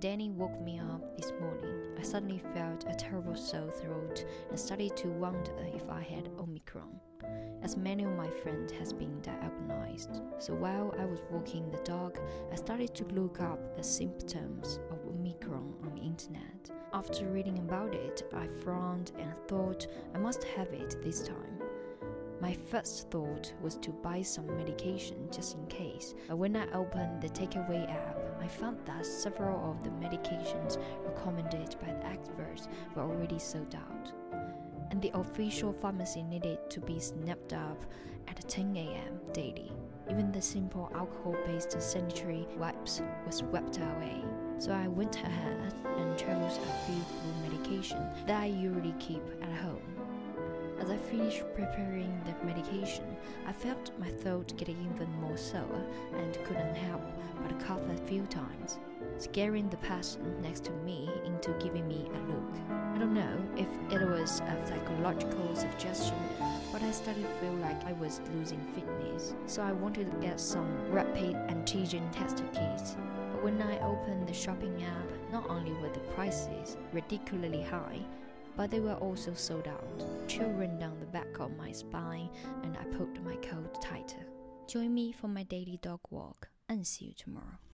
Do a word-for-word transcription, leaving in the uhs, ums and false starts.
Danny woke me up this morning, I suddenly felt a terrible sore throat and started to wonder if I had Omicron, as many of my friends has been diagnosed. So while I was walking the dog, I started to look up the symptoms of Omicron on the internet. After reading about it, I frowned and thought I must have it this time. My first thought was to buy some medication just in case, but when I opened the takeaway app, I found that several of the medications recommended by the experts were already sold out, and the official pharmacy needed to be snapped up at ten A M daily. Even the simple alcohol-based sanitary wipes were swept away, so I went ahead and chose a few flu medications that I usually keep at home. As I finished preparing the medication, I felt my throat getting even more sore and couldn't help but cough a few times, scaring the person next to me into giving me a look. I don't know if it was a psychological suggestion, but I started to feel like I was losing fitness, so I wanted to get some rapid antigen test kits. But when I opened the shopping app, not only were the prices ridiculously high, but they were also sold out. Chill ran down the back of my spine and I pulled my coat tighter. Join me for my daily dog walk and see you tomorrow.